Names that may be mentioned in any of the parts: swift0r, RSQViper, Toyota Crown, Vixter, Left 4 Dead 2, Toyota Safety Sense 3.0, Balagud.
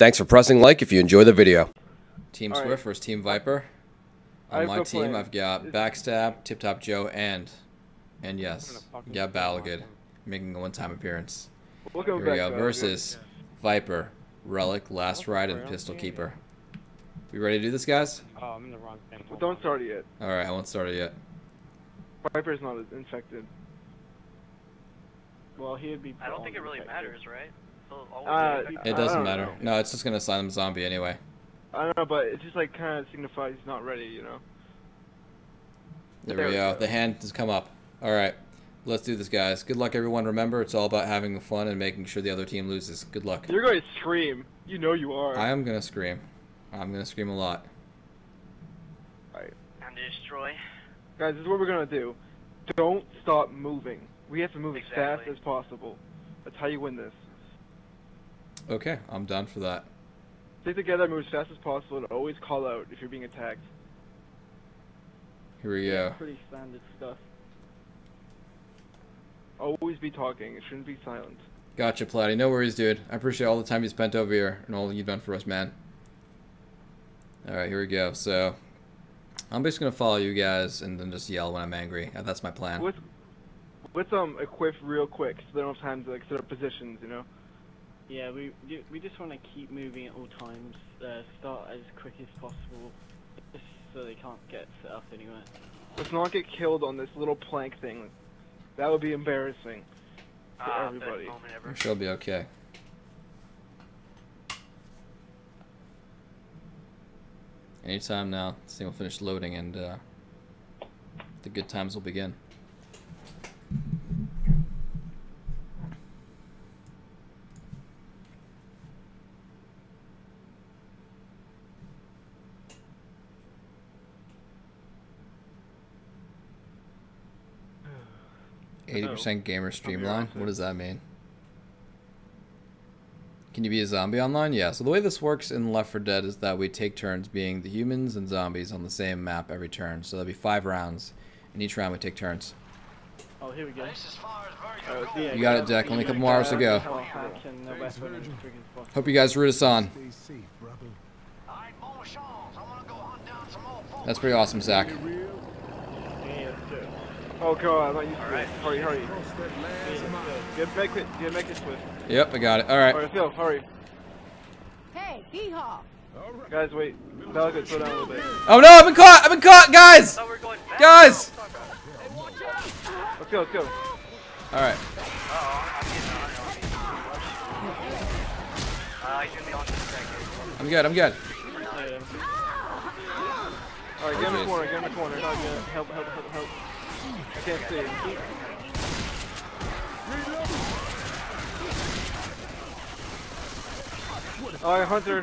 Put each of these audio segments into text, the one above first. Thanks for pressing like if you enjoy the video. Team Swift versus Team Viper. On my team, I've got Backstab, Tip Top Joe, and yes, yeah, Balagud making a one-time appearance. Here we go versus Viper, Relic, Last Ride, and Pistol Keeper. We ready to do this, guys? Oh, I'm in the wrong thing. Well, don't start it yet. All right, I won't start it yet. Viper's not infected. Well, he'd be. I don't think it really matters, right? It doesn't matter. No, it's just gonna assign him zombie anyway. I don't know, but it just like kind of signifies he's not ready, you know. There we go. The hand has come up. All right, let's do this, guys. Good luck, everyone. Remember, it's all about having fun and making sure the other team loses. Good luck. You're going to scream. You know you are. I am gonna scream. I'm gonna scream a lot. All right. Time to destroy. Guys, this is what we're gonna do. Don't stop moving. We have to move as fast as possible. That's how you win this. Okay, I'm down for that. Stay together, move as fast as possible, and always call out if you're being attacked. Here we go. That's pretty standard stuff. Always be talking. It shouldn't be silent. Gotcha, Platy. No worries, dude. I appreciate all the time you spent over here and all you've done for us, man. All right, here we go. So I'm just gonna follow you guys and then just yell when I'm angry. That's my plan. Let's equip real quick so they don't have time to like set up positions, you know. Yeah, we just want to keep moving at all times, start as quick as possible, just so they can't get set up anywhere. Let's not get killed on this little plank thing. That would be embarrassing to everybody. I'm sure it'll be okay. Anytime now, this thing will finish loading and the good times will begin. Gamer streamline. What does that mean? Can you be a zombie online? Yeah. So the way this works in Left 4 Dead is that we take turns being the humans and zombies on the same map every turn. So there'll be 5 rounds, and each round we take turns. Oh, here we go. You got it, Deck. Only a couple more hours to go. Hope you guys root us on. That's pretty awesome, Zach. Oh god, I'm not used to it. Hurry, hurry. Get back it, Swift. Yep, I got it. Alright. Alright, Phil, hurry. Hey, hee-haw. Guys, wait. Balagud, slow down a little bit. Oh no, I've been caught, guys! Guys! Let's go. Alright. I'm good. Alright, get in the corner. No, help. I can't see him. Alright, Hunter,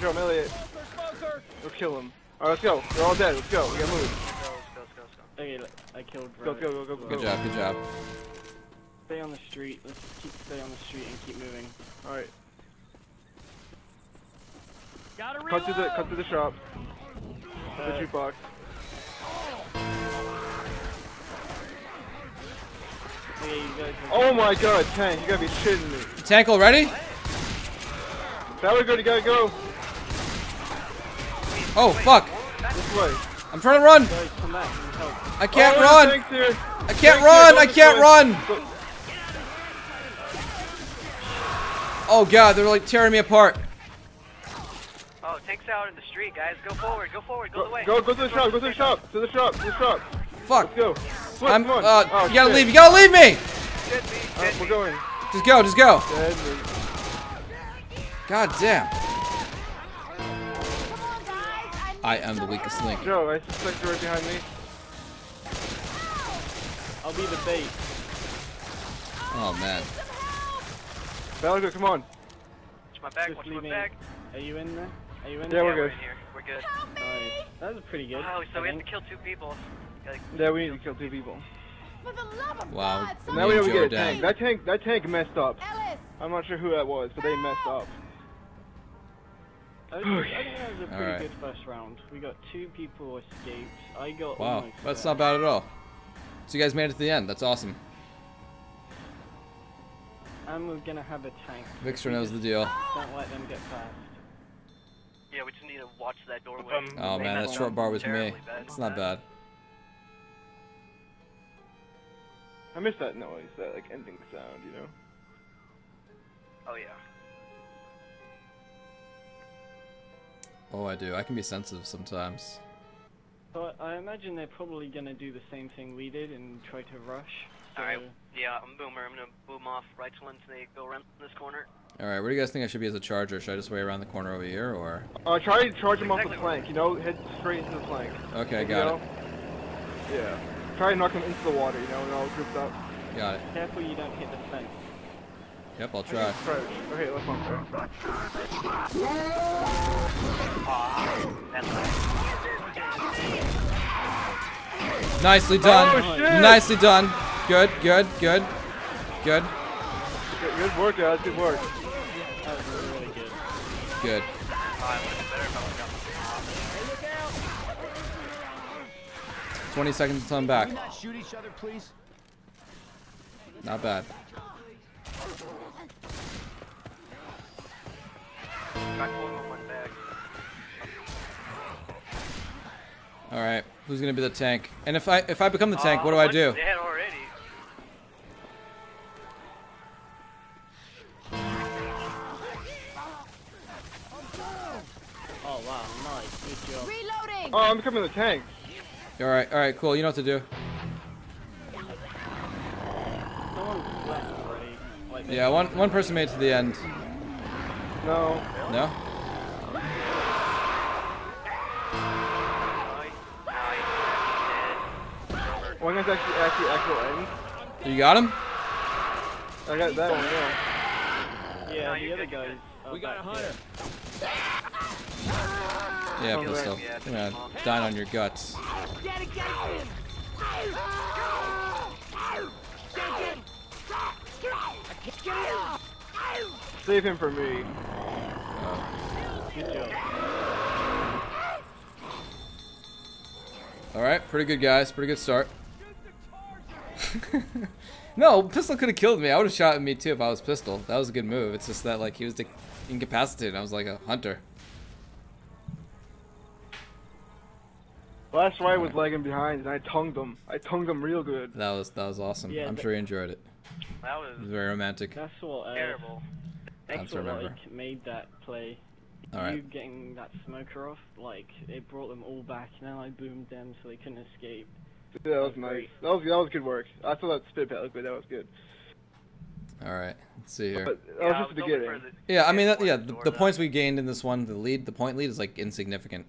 Joe, Elliot. We'll kill him. Alright, let's go. They're all dead. Let's go. We gotta move. Go. Okay, I killed Relic. Go. Good job. Stay on the street. Let's stay on the street and keep moving. Alright. Cut to the shop. The jukebox. Oh my god, Tank, you gotta be shitting me. Tank already? Balagud, you gotta go. Oh, fuck. This way. I'm trying to run. I can't run. I can't run. I can't run. Oh god, they're like tearing me apart. Oh, Tank's out in the street, guys. Go forward. Go the way. Go to the shop. Fuck. Let's go. You gotta leave me! We're going. Just go. God damn. I am the weakest link. Joe, I suspect you're right behind me. I'll be the bait. Oh man. Balagud, come on. Watch my back. Are you in there? Yeah, we're good. We're good. Nice. That was pretty good. Oh, so we have to kill 2 people. Yeah, we need to kill 2 people. Wow. And now we know we get a tank. That tank messed up. I'm not sure who that was, but they messed up. I think that was a pretty good first round. We got 2 people escaped. I got. Wow, that's not bad at all. So you guys made it to the end. That's awesome. And we're gonna have a tank. Vixter knows the deal. Don't let them get past. Yeah, we just need to watch that doorway. Oh man, that short bar was me. It's not bad. I miss that noise, that like ending sound, you know? Oh yeah. Oh, I do. I can be sensitive sometimes. But I imagine they're probably gonna do the same thing we did and try to rush. So... Alright, yeah, I'm Boomer. I'm gonna boom off right to when they go around this corner. Alright, where do you guys think I should be as a charger? Should I just wait around the corner over here, or...? Try to charge him off the flank, you know? Head straight into the flank. Okay, got it. Yeah. Try to knock him into the water, you know, and all grouped up. Got it. Careful you don't hit the fence. Yep, I'll try. Okay, let's go. Nicely done. Oh, nicely done. Good, good, good, good. Good work, guys. Good work. That was really good. Good. Good. 20 seconds to turn back. Can we not shoot each other, please? Not bad. All right, who's gonna be the tank? And if I become the tank, what do I do? Dead already. Oh wow, nice, good job. Reloading. Oh, I'm becoming the tank. All right, cool. You know what to do. Yeah, one person made it to the end. No. No? One guy's actual end. You got him? I got that one, yeah. Yeah, the other guys. We got a hunter. Yeah, pistol. I'm gonna dine on your guts. Save him for me. Good job. Alright, pretty good guys, pretty good start. No, pistol could have killed me. I would have shot at me too if I was pistol. That was a good move. It's just that like he was incapacitated. I was like a hunter. Last ride was lagging behind and I tongued him. I tongued him real good. That was awesome. Yeah, I'm sure you enjoyed it. That was very romantic. That's what terrible. That's what like, made that play. All right. You getting that smoker off, like it brought them all back. Now I boomed them so they couldn't escape. Dude, that was nice. That was good work. I thought that spit pad looked good. That was good. All right, let's see here. That was just the beginning. Yeah, I mean, the points we gained in this one, the point lead is like insignificant.